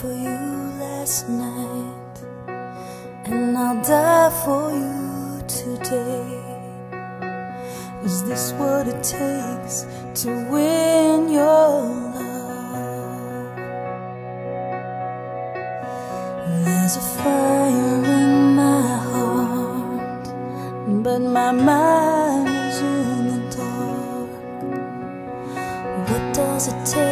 for you last night, and I'll die for you today. Is this what it takes to win your love? There's a fire in my heart, but my mind is in the dark. What does it take